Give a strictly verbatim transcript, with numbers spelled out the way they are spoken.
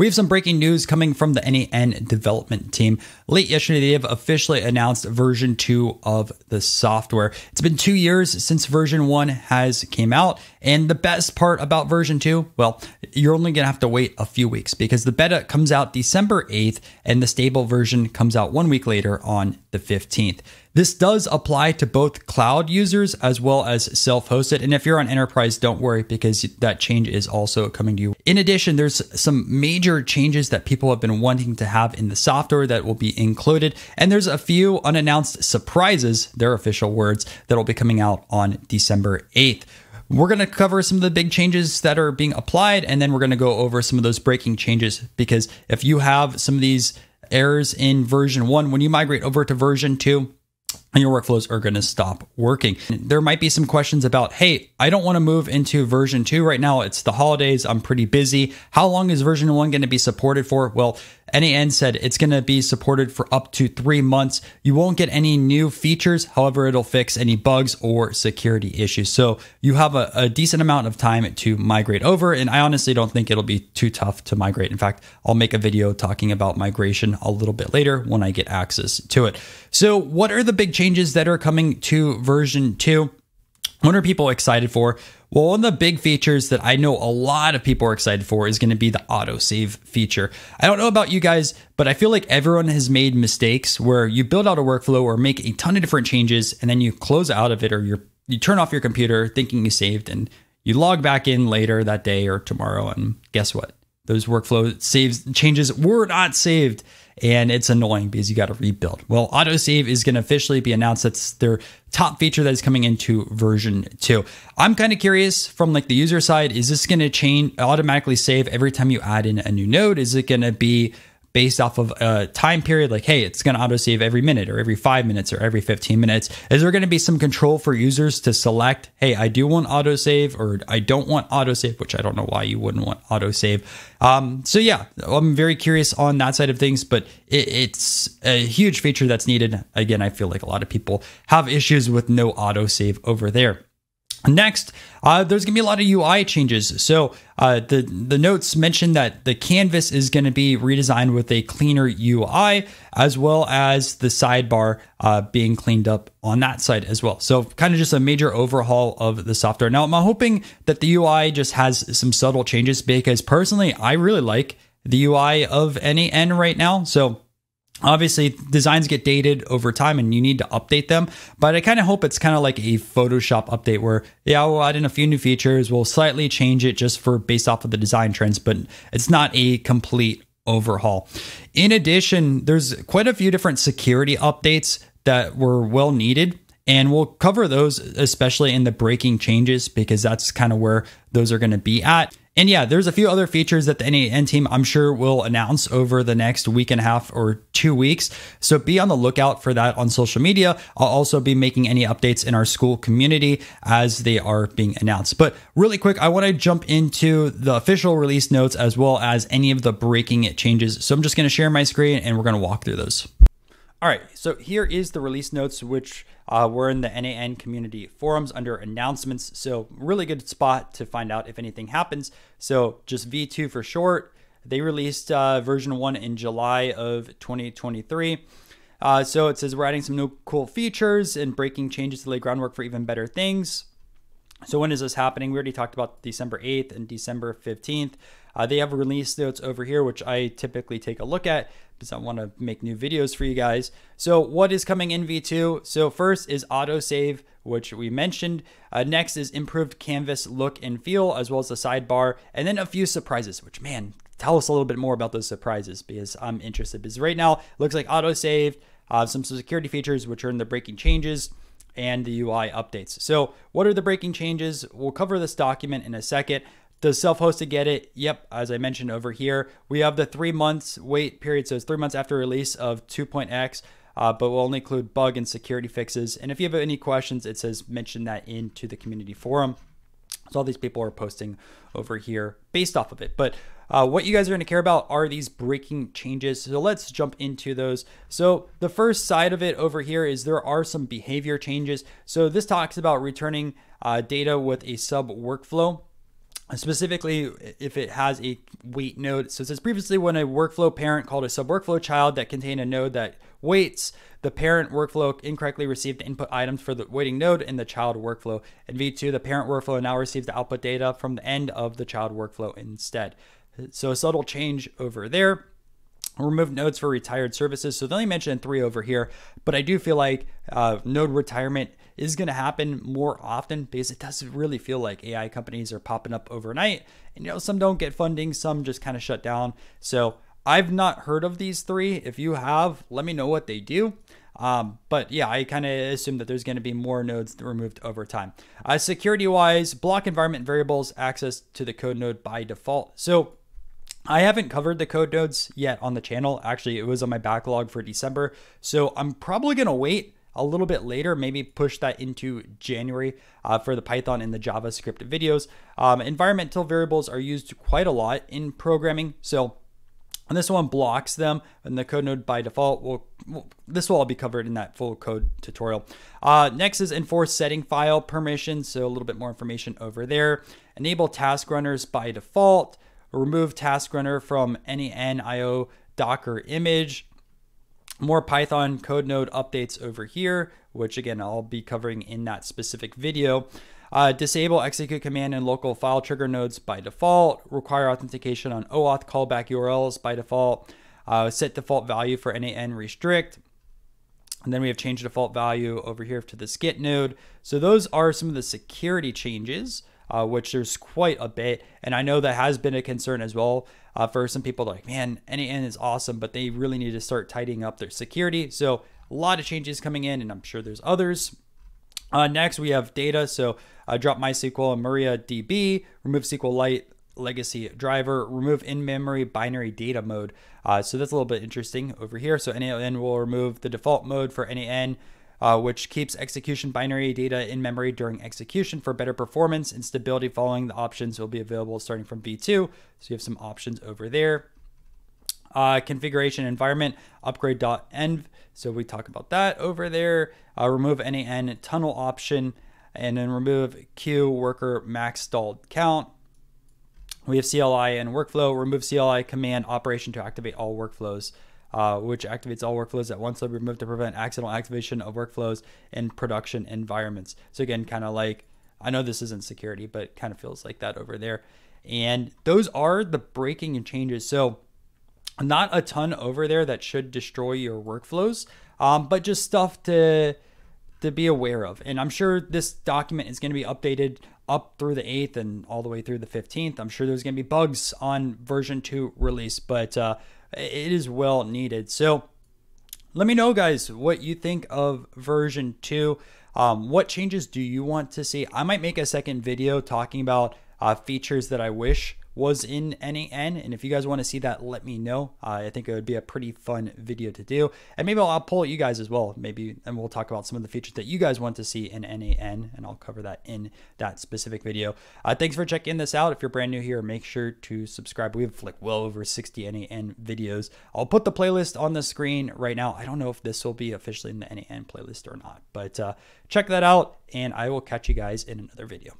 We have some breaking news coming from the N eight N development team. Late yesterday, they have officially announced version two of the software. It's been two years since version one has came out. And the best part about version two, well, you're only gonna have to wait a few weeks because the beta comes out December eighth and the stable version comes out one week later on the fifteenth. This does apply to both cloud users as well as self-hosted. And if you're on enterprise, don't worry because that change is also coming to you. In addition, there's some major changes that people have been wanting to have in the software that will be included. And there's a few unannounced surprises, their official words, that will be coming out on December eighth. We're going to cover some of the big changes that are being applied, and then we're going to go over some of those breaking changes, because if you have some of these errors in version one, when you migrate over to version two, and your workflows are going to stop working. There might be some questions about, hey, I don't want to move into version two right now. It's the holidays. I'm pretty busy. How long is version one going to be supported for? Well, N eight N said it's going to be supported for up to three months. You won't get any new features. However, it'll fix any bugs or security issues. So you have a, a decent amount of time to migrate over. And I honestly don't think it'll be too tough to migrate. In fact, I'll make a video talking about migration a little bit later when I get access to it. So what are the big changes that are coming to version two? What are people excited for? Well, one of the big features that I know a lot of people are excited for is going to be the autosave feature. I don't know about you guys, but I feel like everyone has made mistakes where you build out a workflow or make a ton of different changes, and then you close out of it, or you're, you turn off your computer thinking you saved, and you log back in later that day or tomorrow, and guess what? Those workflow saves changes were not saved. And it's annoying because you got to rebuild. Well, autosave is going to officially be announced. That's their top feature that is coming into version two. I'm kind of curious from like the user side, is this going to change automatically save every time you add in a new node? Is it going to be based off of a time period? Like, hey, it's going to autosave every minute or every five minutes or every fifteen minutes. Is there going to be some control for users to select, hey, I do want autosave or I don't want autosave, which I don't know why you wouldn't want autosave. Um, so yeah, I'm very curious on that side of things, but it, it's a huge feature that's needed. Again, I feel like a lot of people have issues with no autosave over there. Next, uh, there's going to be a lot of U I changes. So uh, the, the notes mentioned that the canvas is going to be redesigned with a cleaner U I, as well as the sidebar uh, being cleaned up on that side as well. So kind of just a major overhaul of the software. Now, I'm hoping that the U I just has some subtle changes, because personally, I really like the U I of N eight N right now. So obviously, designs get dated over time and you need to update them, but I kind of hope it's kind of like a Photoshop update where, yeah, we'll add in a few new features, we'll slightly change it just for based off of the design trends, but it's not a complete overhaul. In addition, there's quite a few different security updates that were well needed, and we'll cover those, especially in the breaking changes, because that's kind of where those are going to be at. And yeah, there's a few other features that the N eight N team, I'm sure, will announce over the next week and a half or two weeks. So be on the lookout for that on social media. I'll also be making any updates in our Skool community as they are being announced. But really quick, I want to jump into the official release notes as well as any of the breaking changes. So I'm just going to share my screen and we're going to walk through those. All right, so here is the release notes, which uh, were in the N eight N community forums under announcements. So really good spot to find out if anything happens. So just V two for short. They released uh, version one in July of twenty twenty-three. Uh, so it says we're adding some new cool features and breaking changes to lay groundwork for even better things. So when is this happening? We already talked about December eighth and December fifteenth. Uh, they have release notes over here, which I typically take a look at because I want to make new videos for you guys. So what is coming in V two? So first is autosave, which we mentioned. Uh, next is improved canvas look and feel, as well as the sidebar, and then a few surprises, which, man, tell us a little bit more about those surprises because I'm interested, because right now it looks like autosave, uh, some security features, which are in the breaking changes, and the U I updates. So what are the breaking changes? We'll cover this document in a second. Does self-hosted get it? Yep, as I mentioned over here, we have the three months wait period. So it's three months after release of two point X, uh, but we'll only include bug and security fixes. And if you have any questions, it says mention that into the community forum. So all these people are posting over here based off of it. But uh, what you guys are going to care about are these breaking changes. So let's jump into those. So the first side of it over here is there are some behavior changes. So this talks about returning uh, data with a sub workflow. specifically if it has a wait node. So it says previously when a workflow parent called a subworkflow child that contained a node that waits, the parent workflow incorrectly received the input items for the waiting node in the child workflow. In V two, the parent workflow now receives the output data from the end of the child workflow instead. So a subtle change over there. Remove nodes for retired services. So they only mentioned three over here, but I do feel like uh, node retirement is going to happen more often because it doesn't really feel like A I companies are popping up overnight. And you know, some don't get funding, some just kind of shut down. So I've not heard of these three. If you have, let me know what they do. Um, but yeah, I kind of assume that there's going to be more nodes removed over time. Uh, security wise, block environment variables access to the code node by default. So I haven't covered the code nodes yet on the channel. Actually, it was on my backlog for December. So I'm probably going to wait a little bit later, maybe push that into January uh, for the Python and the JavaScript videos. Um, environmental variables are used quite a lot in programming. So and this one blocks them, and the code node by default will, will this will all be covered in that full code tutorial. Uh, next is enforce setting file permissions. So a little bit more information over there. Enable task runners by default. Remove task runner from n eight n I O Docker image. More Python code node updates over here, which again, I'll be covering in that specific video. Uh, disable execute command and local file trigger nodes by default. Require authentication on OAuth callback U R Ls by default. Uh, set default value for n eight n restrict. And then we have changed default value over here to the skit node. So those are some of the security changes, Uh, which there's quite a bit. And I know that has been a concern as well uh, for some people like, man, n eight n is awesome, but they really need to start tidying up their security. So a lot of changes coming in, and I'm sure there's others. Uh, next, we have data. So uh, drop MySQL and MariaDB, remove SQLite legacy driver, remove in-memory binary data mode. Uh, so that's a little bit interesting over here. So n eight n will remove the default mode for n eight n. Uh, which keeps execution binary data in memory during execution for better performance and stability following the options will be available starting from V two. So you have some options over there. Uh, configuration environment upgrade.env. So we talk about that over there. Uh, remove n eight n tunnel option and then remove queue worker max stalled count. We have C L I and workflow. Remove C L I command operation to activate all workflows. Uh, which activates all workflows at once. They'll be removed to prevent accidental activation of workflows in production environments. So again, kind of like, I know this isn't security, but it kind of feels like that over there. And those are the breaking and changes. So not a ton over there that should destroy your workflows, um, but just stuff to, to be aware of. And I'm sure this document is going to be updated up through the eighth and all the way through the fifteenth. I'm sure there's going to be bugs on version two release, but, uh, it is well needed. So let me know, guys, what you think of version two. Um, what changes do you want to see? I might make a second video talking about uh, features that I wish was in n eight n. And if you guys want to see that, let me know. Uh, I think it would be a pretty fun video to do. And maybe I'll, I'll poll you guys as well. Maybe, and we'll talk about some of the features that you guys want to see in n eight n. And I'll cover that in that specific video. Uh, thanks for checking this out. If you're brand new here, make sure to subscribe. We have like well over sixty n eight n videos. I'll put the playlist on the screen right now. I don't know if this will be officially in the n eight n playlist or not, but uh, check that out. And I will catch you guys in another video.